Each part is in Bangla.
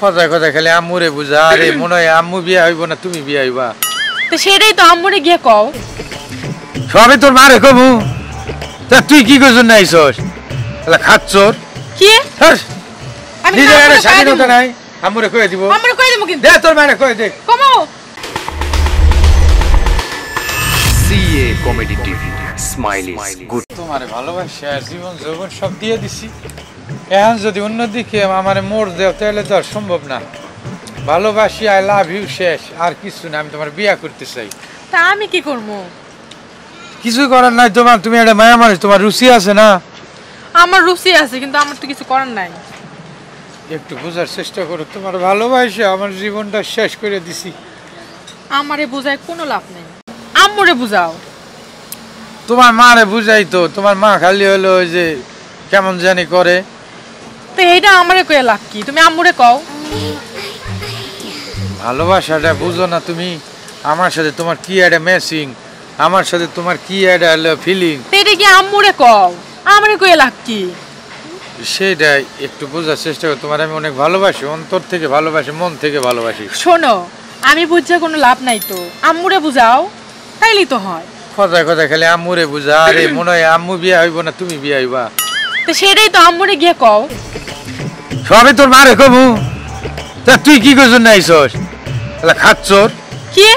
খোঁজা খোঁজা খালি আম্মুরে বুঝা। আরে মনে হয় আম্মু বিয়া হইব না তুমি বিয়া হইবা। তো সেটাই তো আম্মুরে গিয়ে কও। সবই তোর মারে কমু। তা তুই কি কইছ না আইছস? শালা খাচ্ছর। কি? আমি নিজেরে স্বাধীনতা নাই। আম্মুরে কই দিব। আম্মুরে কই দেব কিন্তু। দে তোর মারে কই দে। কমু। CA Comedy TV Smileys Good তোমারে ভালোবাসা জীবন যৌবন সব দিয়ে দিছি। এখন যদি অন্যদিকে আমার মোড় দেও তাহলে তো আর সম্ভব না। ভালোবাসি আই লাভ ইউ শেষ আর কিছু না। আমি তোমার বিয়া করতে চাই। তা আমি কি করব? কিছু করার নাই তোমার। তুমি একটা মায়া মানুষ, তোমার রুচি আছে না? আমার রুচি আছে কিন্তু আমার তো কিছু করার নাই। একটু বোঝার চেষ্টা করো। তোমার ভালোবাসা আমার জীবনটা শেষ করে দিছি। আমারে বোঝায় কোনো লাভ নেই। আম্মুরে বুঝাও। তোমার মারে বুঝাই তো। তোমার মা খালি হলো ওই যে কেমন জানি করে। তো এইটা আমারে কয়ে লাভ কি? তুমি আম্মুরে কও। ভালোবাসাটা বুঝো না তুমি। আমার সাথে তোমার কি একটা ম্যাচিং, আমার সাথে তোমার কি একটা ফিলিং। এটা কি আম্মুরে কও? আমারে কয়ে লাভ কি? সেটাই একটু বোঝার চেষ্টা করো। তোমার আমি অনেক ভালোবাসি, অন্তর থেকে ভালোবাসি, মন থেকে ভালোবাসি। শোনো, আমি বুঝে কোনো লাভ নাই তো। আম্মুরে বুঝাও তাইলেই তো হয়। খোঁজা খোঁজা খালি আম্মুরে বুঝা। আরে মনে হয় আম্মু বিয়া হইব না তুমি বিয়া হইবা। তো সেটাই তো আম্মুরে গিয়ে কও। সবই তোর মারে কমু। তা তুই কি কইছ না আইছস? শালা খাচ্ছর। কি?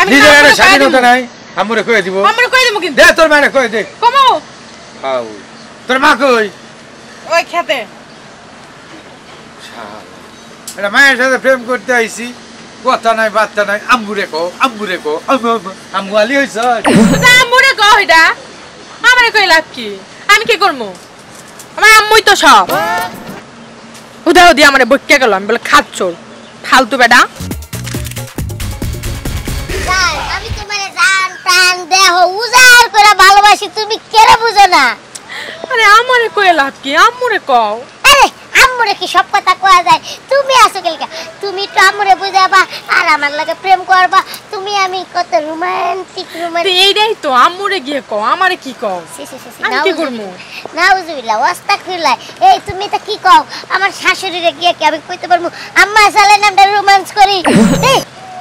আমি নিজেরে স্বাধীনতা নাই। আম্মুরে কই দিব। আম্মুরে কই দেব কিন্তু। দে তোর মারে কই দে। কমু। আউ তোর মা কই? ওই খেতে। শালা এটা মায়ের সাথে প্রেম করতে আইছি, কথা নাই বার্তা নাই। আম্মুরে কও, আম্মুরে কও। আম্মু আলি হইছস? তা আম্মুরে কও এটা। আমারে কই লাভ কি? আমি কি করব? আমার আম্মুই তো সব। উদাও দি আমারে বক্কা গেল। আমি বলে খাচ্ছর ফালতু বেডা। স্যার আমি তোমারে জান প্রাণ দেহ উজার করে ভালোবাসি, তুমি কেন বুঝো না? আরে আমারে কই লাভ কি? আম্মুরে কও। আরে আম্মুরে কি সব কথা কয়া যায়? তুমি আসো কেলকা। তুমি তো আম্মুরে বুঝাবা আর আমার লাগে প্রেম করবা। তুমি আমি কত রোমান্টিক রোমান্টিক। এইটাই তো আম্মুরে গিয়ে কও। আমারে কি কও? আমি কি করব? নাউজুবিল্লাহ ওয়াস্তাগফিরুল্লাহ। এই তুমি তো কি কও? আমার শাশুড়িরে গিয়ে কি আমি কইতে পারমু আম্মা সালের নামটা রোমান্স করি?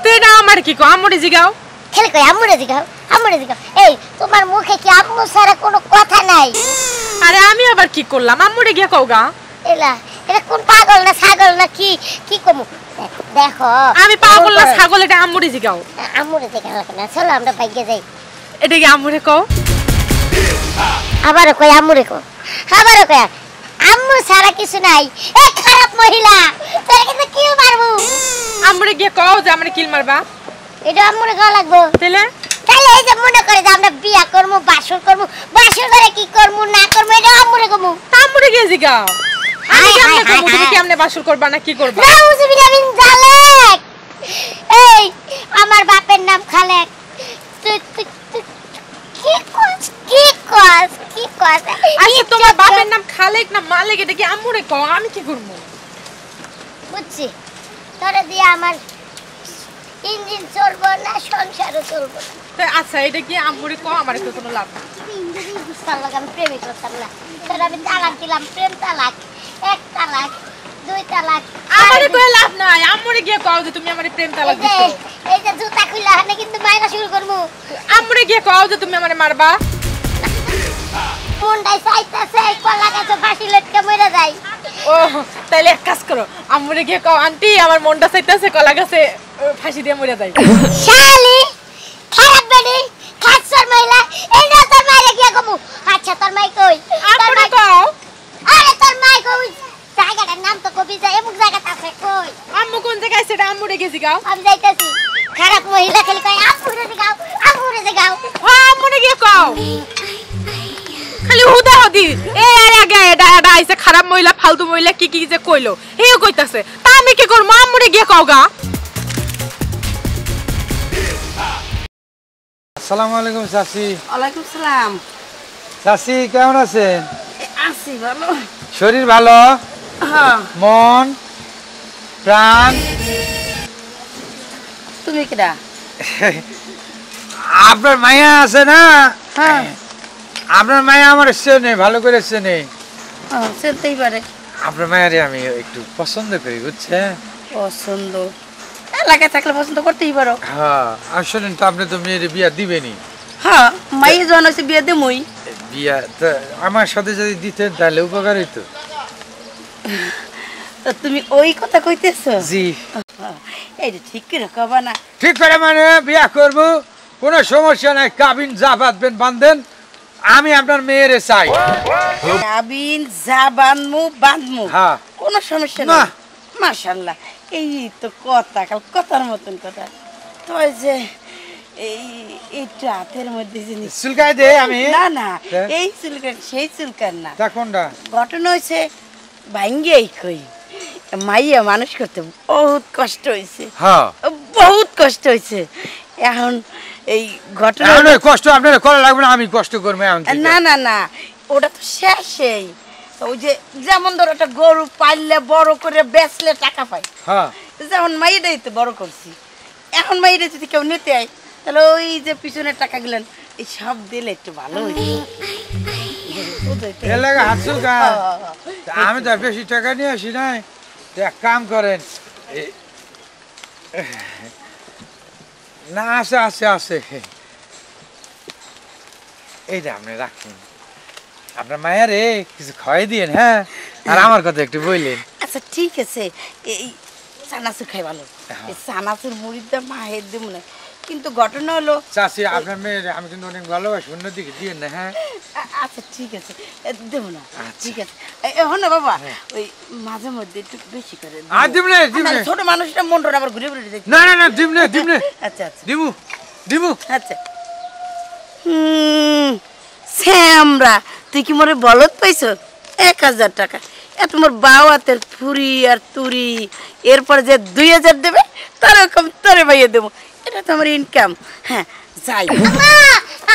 তুই না আমার কি কও? আম্মুরে জিগাও। খেলে কই আম্মুরে জিগাও, আম্মুরে জিগাও। এই তোমার মুখে কি আম্মু সারা কোনো কথা নাই? আরে আমি আবার কি করলাম? আম্মুরে গিয়ে কও গা। এলা এটা কোন পাগল না ছাগল না কি কি কমু? দেখো আমি পাগল না ছাগল। এটা আম্মুরে জিগাও। আম্মুরে জিগাও না। চলো আমরা বাইকে যাই। এটা কি আম্মুরে কও? আবার কই আম্মুরে কও। আবার কই আম্মু সারা কিছু নাই। এ খারাপ মহিলা, তোরে কিন্তু কিল মারবো। আম্মুরে গিয়ে কও যে আমারে কিল মারবা। এটা আম্মুরে কও লাগবো। তাইলে তাইলে এই যে মনে করে যে আমরা বিয়া করব, বাসর করব, বাসর করে কি করব না করব এটা আম্মুরে কমু। আম্মুরে গিয়ে জিগাও। আমি কেমনে কমু তুমি কেমনে বাসর করবা না কি করবা? নাউজুবিল্লাহ মিন জালেক। এই আমার বাপের নাম খালেক। তুই কি কস? কি কস? কি কস? আচ্ছা তোমার বাপের নাম খালেক না মালিক? এটা কি আম্মুরে কও। আমি কি করব? বুঝছি তোরে দিয়ে আমার ইঞ্জিন চলবো না, সংসারও চলবো না। তাই আচ্ছা এটা কি আম্মুরে কও। আমারে তো কোনো লাভ না। ইঞ্জিন বুঝতাম না আমি প্রেমই করতাম না। তোরে আমি তালাক দিলাম। প্রেম তালাক, এক তালাক, দুই তালাক। আমারে কই লাভ নাই। আম্মুরে গিয়ে কও যে তুমি আমারে প্রেম তালাক দিছো। এই যে জুতা খুইলা হানে কিন্তু মাইরা শুরু করব। আম্মুরে গিয়ে কও যে তুমি আমারে মারবা। কোনটাই চাইতাছে কলা গাছে ফাঁসি লটকে মরে যায়। ও তাইলে এক কাজ করো। আম্মুরে গিয়ে কও আন্টি আমার মনটা চাইতাছে কলা গাছে ফাঁসি দিয়ে মরে যায়। শালি খারাপ বেডি খাচ্ছর মহিলা। এই না তোর মাইরে গিয়ে কমু। আচ্ছা তোর মাই কই? আম্মুরে কও। আরে তোর মাই কই? জায়গাটার নাম তো কবি যায়। এমুক জায়গাটা আছে কই? আম্মু কোন জায়গায় সেটা আম্মুরে গিয়ে জিগাও। আমি যাইতাছি। খারাপ মহিলা খালি কয় আম্মুরে জিগাও, আম্মুরে জিগাও। হ্যাঁ আম্মুরে গিয়ে কও। খালি হুদা হদি। এ আর আগে দাদা আইছে খারাপ মহিলা ফালতু মহিলা কি কি যে কইলো। হেও কইতাছে। তা আমি কি করব? আম্মুরে গিয়ে কও গা। আসসালামু আলাইকুম চাচি। ওয়ালাইকুম সালাম। চাচি কেমন আছেন? আছি ভালো। শরীর ভালো? হ্যাঁ। মন প্রাণ। তুমি কিডা? আপনার মায়া আছে না? হ্যাঁ। আপনার মায়া আমার চেনে, ভালো করে চেনে। হ্যাঁ চেনতেই পারে। আপনার মায়েরে আমি একটু পছন্দ করি বুঝছে পছন্দ এলাকা থাকলে পছন্দ করতেই পারো হ্যাঁ আসলে তো আপনি তো মেয়ের বিয়া দিবেনই হ্যাঁ মাই জন হইছে বিয়া দেমই বিয়া তো আমার সাথে যদি দিতে তাহলে উপকার হইতো তো তুমি ওই কথা কইতেছো জি এই যে ঠিক করে কবা না ঠিক করে মানে বিয়া করব কোনো সমস্যা নাই কাবিন জাবাতবেন বাঁধেন আমি আপনার মেয়েরে চাই কাবিন জাবানমু বাঁধমু হ্যাঁ কোনো সমস্যা না মাশাআল্লাহ এই তো কথা কাল কথার মতন কথা তো এই যে এই এটা হাতের মধ্যে জিনিস চুলকাই দে আমি না না এই চুলকান সেই চুলকান না তা কোনটা ঘটনা হইছে ভাঙ্গেই কই মাইয়া মানুষ করতে বহুত কষ্ট হইছে হ্যাঁ বহুত কষ্ট হইছে এখন এই ঘটনা না কষ্ট আপনারা করা লাগবে না আমি কষ্ট করব এখন না না না ওটা তো শেষই ওই যে যেমন ধর একটা গরু পাললে বড় করে বেচলে টাকা পায় হ্যাঁ যেমন মাইয়াটাই তো বড় করছি এখন মাইয়াটা যদি কেউ নিতে আয় তাহলে ওই যে পিছনের টাকা গুলো এই সব দিলে একটু ভালো হইতো এর লাগা হাসুল কা আমি তো বেশি টাকা নিয়ে আসি না এক কাম করেন না আসে আসে আসে এইটা আপনি রাখুন আপনার মায়ের কিছু খাওয়াই দিয়েন হ্যাঁ আর আমার কথা একটু বললেন আচ্ছা ঠিক আছে এই চানাচুর খাই ভালো এই চানাচুর মুড়িটা মায়ের দিব না কিন্তু ঘটনা হলো চাচি আপনার মেয়ের আমি কিন্তু অনেক ভালোবাসি অন্যদিকে দিয়ে না হ্যাঁ আচ্ছা ঠিক আছে দেবো না ঠিক আছে এখন না বাবা ওই মাঝে মধ্যে একটু বেশি করে ছোট মানুষটা মনটা আবার ঘুরে ঘুরে দেখি না না না দিবনে দিবনে আচ্ছা আচ্ছা দিবু দিবু আচ্ছা শ্যামরা তুই কি মরে বলত পাইছ 1000 টাকা এত মোর বাও হাতের ফুরি আর তুরি এরপর যে 2000 দেবে তারও কম তোরে ভাইয়ে দেবো এটা তো আমার ইনকাম হ্যাঁ যাই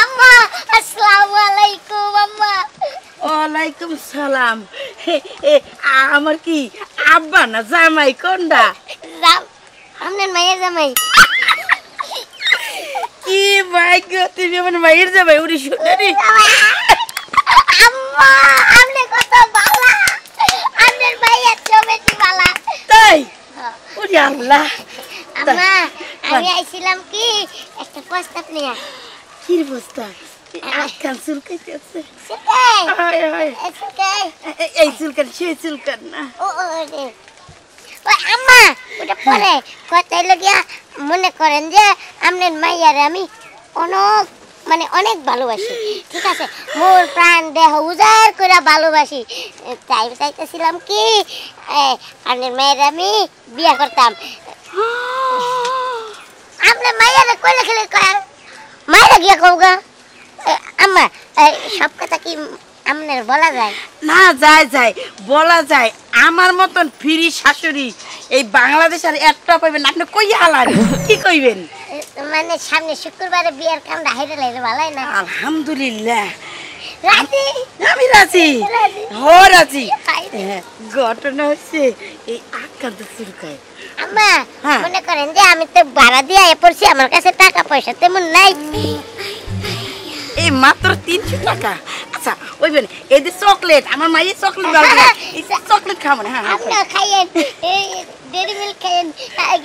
আম্মা আসসালামু আলাইকুম আম্মা ওয়ালাইকুম সালাম আমার কি আব্বা না জামাই কোনডা আমনের মায়ের জামাই কি ভাগ্য তুমি আমার মায়ের জামাই উড়ি শুনানি আম্মা আমনে কত ভালো আমনের মায়ের চমেটি ভালো তাই ওরে আল্লাহ আম্মা আমি আইছিলাম কি একটা প্রস্তাব নিয়া কি প্রস্তাব আজকাল চুলকাইতেছে সেটাই আয় আয় সেটাই এই চুলকান সেই চুলকান না ও ওরে ওই আম্মা ওটা পরে কথা হইলো গিয়া মনে করেন যে আমনের মাইয়ার আমি অনেক মানে অনেক ভালোবাসি ঠিক আছে মোর প্রাণ দেহ উজাড় করে ভালোবাসি তাই চাইতেছিলাম কি আমনের মায়ের আমি বিয়া করতাম আমনে মাইয়ারে কইলে খেলে কয় মাইরা গিয়া কওগা আম্মা সব কথা কি আমনের বলা যায় না যায় যায় বলা যায় আমার মতন ফ্রি শাশুড়ি এই বাংলাদেশ আর একটা পাবেন আপনি কই হালার কি কইবেন মানে সামনে শুক্রবারে বিয়ার কাম রাইরে লাইরে ভালাই না আলহামদুলিল্লাহ রাজি আমি রাজি হো রাজি ঘটনা হচ্ছে এই আকান্ত চুলকায় আম্মা মনে করেন যে আমি তো ভাড়া দিয়ে পড়ছি আমার কাছে টাকা পয়সা তেমন নাই এই মাত্র 300 টাকা আচ্ছা ওইবেন এই যে চকলেট আমার মায়ের চকলেট লাগবে এই চকলেট খাবো না হ্যাঁ আপনি খাইয়েন এই ডেরি মিল্ক খাইয়েন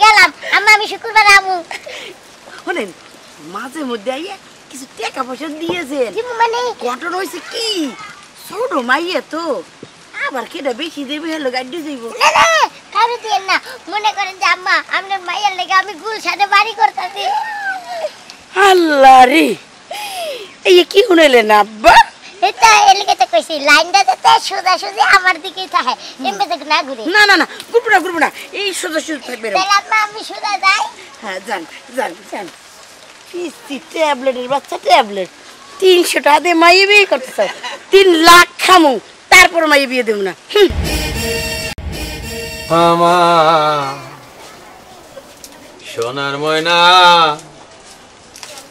গেলাম আম্মা আমি শুক্রবার আমু শুনেন মাঝে মধ্যে আইয়া কিছু টাকা পয়সা দিয়েছেন মানে ঘটনা হইছে কি ছোট মাইয়া তো আবার কেডা বেশি দেবে হলো গাড়ি যাইব না না কারো দেন না মনে করেন যে আম্মা আমার মায়ের লাগি আমি গুলশানে বাড়ি করতেছি আল্লাহ রে এই কি হইলে না আব্বা এটা এলকে তো কইছি লাইনটা যেতে সোজা সোজা আমার দিকেই থাকে এমবে থেকে না ঘুরে না না না গুপড়া গুপড়া এই সোজা সোজা থাকবে তাহলে আম্মা আমি সোজা যাই হ্যাঁ যান যান যান পিছি ট্যাবলেটের বাচ্চা ট্যাবলেট 300 টাকা দিয়ে মাইয়ে বিয়ে করতে চাই 3 লাখ খামু তারপর মাইয়ে বিয়ে দেব না আমার সোনার ময়না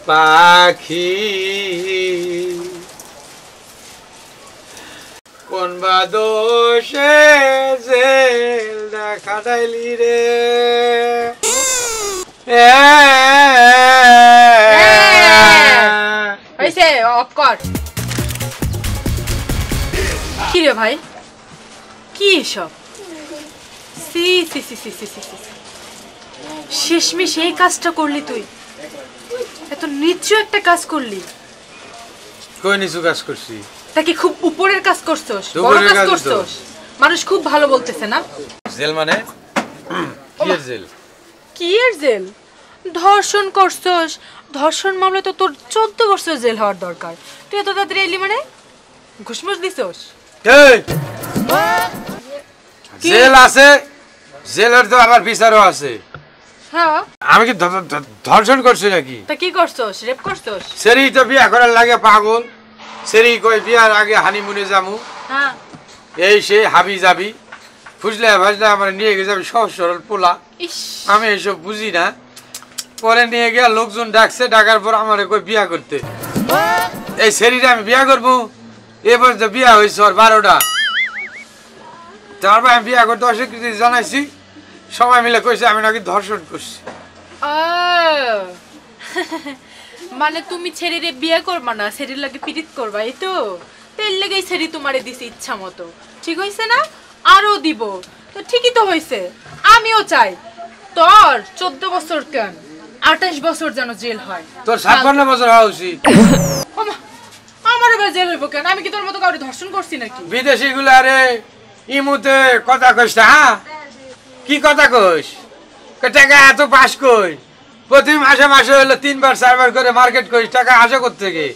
পাখি কোন বা দোষে জেল দেখা দাইলি রে হইছে অফ কর কি রে ভাই কি এসব? সি সি সি সি সি সি শেষমেশ এই কাজটা করলি তুই, এত নিচু একটা কাজ করলি। কই নিচু কাজ করছি? তাকে খুব উপরের কাজ করছস, বড় কাজ করছস। মানুষ খুব ভালো বলতেছে না? জেল মানে কি এর জেল? কি এর জেল? ধর্ষণ করছস, ধর্ষণ মামলা তো তোর ১৪ বছর জেল হওয়ার দরকার, তুই এত তাড়াতাড়ি এলি মানে ঘুষমুষ দিছস। এই জেল আছে, জেলের তো আবার বিচারও আছে। হ্যাঁ আমি কি ধর্ষণ করছি নাকি? তা কি করছস? রেপ করছস। সেরি তো বিয়া করার লাগে পাগল, সেরি কই বিয়ার আগে হানিমুনে যামু। হ্যাঁ এই সে হাবি যাবি, ফুজলা ভাজলা আমার নিয়ে গিয়ে যাবি, সহজ সরল পোলা। আমি এসব বুঝি না, পরে নিয়ে গিয়া লোকজন ডাকছে, ডাকার পর আমার কই বিয়া করতে। এই সেরিটা আমি বিয়া করবো, এবার তো বিয়া হয়েছে ওর ১২টা। তারপর আমি বিয়া করতে অস্বীকৃতি জানাইছি, সবাই মিলে কইছে আমি নাকি ধর্ষণ করছি। মানে তুমি ছেড়ে বিয়ে করবা না, ছেড়ির লাগে পীড়িত করবা, এই তো তেল লেগেই ছেড়ি তোমারে দিছি ইচ্ছা মতো। ঠিক হয়েছে না? আরও দিব তো, ঠিকই তো হয়েছে। আমিও চাই তোর ১৪ বছর কেন ২৮ বছর যেন জেল হয়, তোর ৫৭ বছর হওয়া উচিত। আমার এবার জেল হইব কেন? আমি কি তোর মতো কাউরে ধর্ষণ করছি নাকি? বিদেশি গুলা রে ইমুতে কথা কইছে। হ্যাঁ কি কথা কইস? টাকা এত পাস কই, প্রতি মাসে মাসে হলো ৩-৪ বার করে মার্কেট করিস, টাকা আসে কোত্থেকে?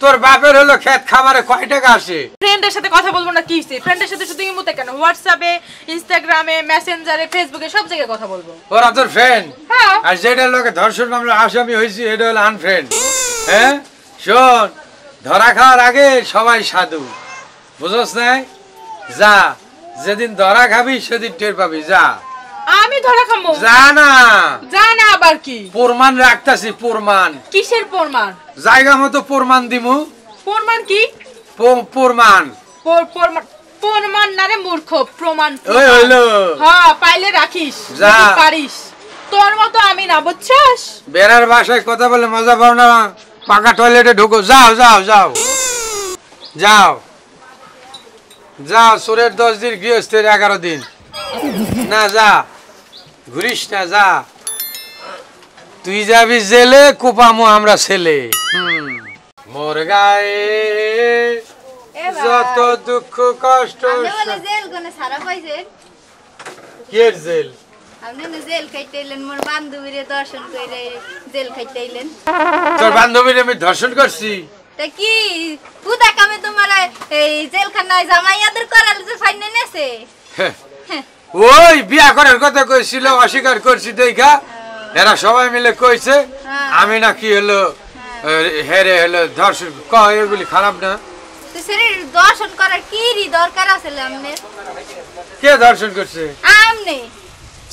তোর বাপের হলো খেত খামারে কয় টাকা আসে? ফ্রেন্ডের সাথে কথা বলবো না কি হইছে? ফ্রেন্ডের সাথে শুধু ইমুতে কেন, হোয়াটসঅ্যাপে, ইনস্টাগ্রামে, মেসেঞ্জারে, ফেসবুকে সব জায়গায় কথা বলবো। ওরা তোর ফ্রেন্ড? হ্যাঁ। আর যেটা লোকে ধর্ষণ মামলা আসামি হইছি এটা হলো আনফ্রেন্ড। হ্যাঁ শোন, ধরা খাওয়ার আগে সবাই সাধু, বুঝছস না? যা, যেদিন ধরা খাবি সেদিন টের পাবি। যা। আমি ধরা খামো? জানা জানা আবার কি প্রমাণ রাখতাছি? প্রমাণ কিসের প্রমাণ? জায়গা মতো প্রমাণ দিমু। প্রমাণ কি? প্রমাণ প্রমাণ না রে মূর্খ, প্রমাণ। ওই হইলো। হ্যাঁ পাইলে রাখিস, যা পারিস। তোর মতো আমি না, বুঝছস? বেড়ার ভাষায় কথা বলে মজা পাও না, পাকা টয়লেটে ঢোকো। যাও যাও যাও যাও যাও, চোরের 10 দিন, গৃহস্থের 11 দিন। না যা, ঘুরিস না, যা। তুই যাবি জেলে, কোপামো আমরা ছেলে। মোর গায়ে যত দুঃখ কষ্ট। কের জেল? জেল খাইতেইলেন মোর বান্ধবীরে দর্শন কইরে, জেল খাইতেইলেন। তোর বান্ধবীরে আমি ধর্ষণ করছি? তা কি পুদা কামে তোমার এই জেলখানায় জামাইয়াদের করাল যে ফাইনে নেছে। ওই বিয়া করার কথা কইছিল, অস্বীকার করছি দেখা, এরা সবাই মিলে কইছে আমি নাকি হলো হেরে হলো ধর্ষণ। কয় এগুলি খারাপ না? তো সেরে দর্শন করার কি রি দরকার আছে আমনে? কে দর্শন করছে আমনে?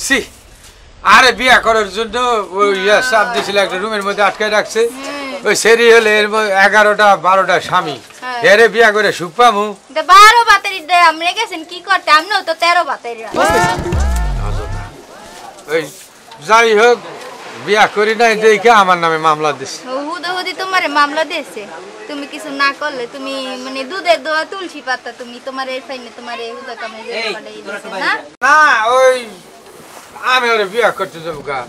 সি আরে বিয়া করার জন্য ওই সব দিছিল, একটা রুমের মধ্যে আটকায় রাখছে। ওই সেরি হলে এর 11-12টা স্বামী, এরে বিয়া করে সুখ পামু। 12 বাতারি আমরা গেছেন কি করতে? আমরাও তো 13 বাতারি। ওই যাই হোক বিয়া করি নাই দেখে আমার নামে মামলা দিছে। হুদহুদি তোমারে মামলা দিছে? তুমি কিছু না করলে, তুমি মানে দুধের দোয়া তুলসী পাতা, তুমি তোমার এই ফাইনে তোমার এই হুদা কামে দিছে না? না ওই আমি ওরে বিয়া করতে যাব গা,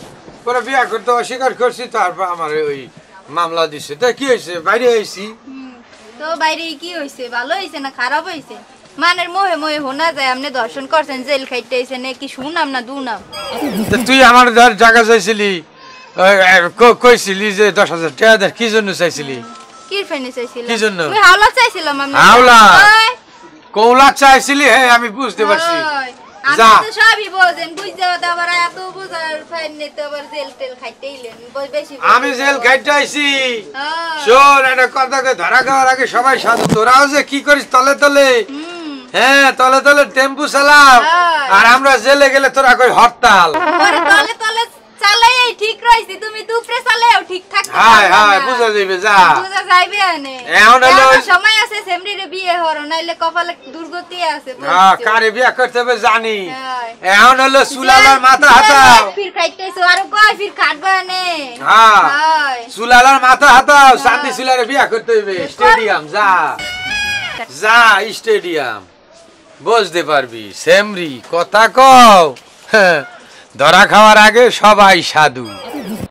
পরে বিয়া করতে অস্বীকার করছি, তারপর আমার ওই মামলা দিছে। তা কি হইছে? বাইরে আইছি তো, বাইরে কি হইছে? ভালো হইছে না খারাপ হইছে? মানের মোহে মোহে হোনা যায় আপনি দর্শন করছেন, জেল খাইতেইছেন, কি শুনাম না দুনাম? তুই আমার জায়গা চাইছিলি, কইছিলি যে 10,000 টাকা দে। কি জন্য চাইছিলি? কি ফাইনে চাইছিলি? কি জন্য? তুই হাওলা চাইছিলাম আমি। হাওলা কওলা চাইছিলি? হ্যাঁ আমি বুঝতে পারছি। যা সবই বোঝেন, বুঝতে দাও। আবার এত বুঝার ফাইনে তো আবার জেল তেল খাইতেইলেন বেশি। আমি জেল খাইতেইছি। শোন, এটা কথাকে ধরা খাওয়ার আগে সবাই সাধু। তোরাও যে কি করিস তলে তলে। হ্যাঁ তলে তলে টেম্পু চালাও, আর আমরা জেলে গেলে তোরা কই হরতাল। আরে তলে তলে চালাই ঠিক রইছি, তুমি দুপুরে চালাও ঠিক থাক। হ্যাঁ হ্যাঁ বুঝা যাইবে। যা বুঝা যাইবে। আনে এখন হলো সময় আছে, সেমরিরে বিয়ে হর নাইলে কপালে দুর্গতি আছে। হ্যাঁ কারে বিয়ে করতে হবে জানি। এখন হলো সুলালার মাথা হাতাও। ফির খাইতেছো আর কয় ফির খাটবা নে? হ্যাঁ সুলালার মাথা হাতাও, শান্তি সুলারে বিয়ে করতে হইবে। স্টেডিয়াম যা, যা স্টেডিয়াম। বুঝতে পারবি সেমরি কথা কও ধরা খাওয়ার আগে সবাই সাধু।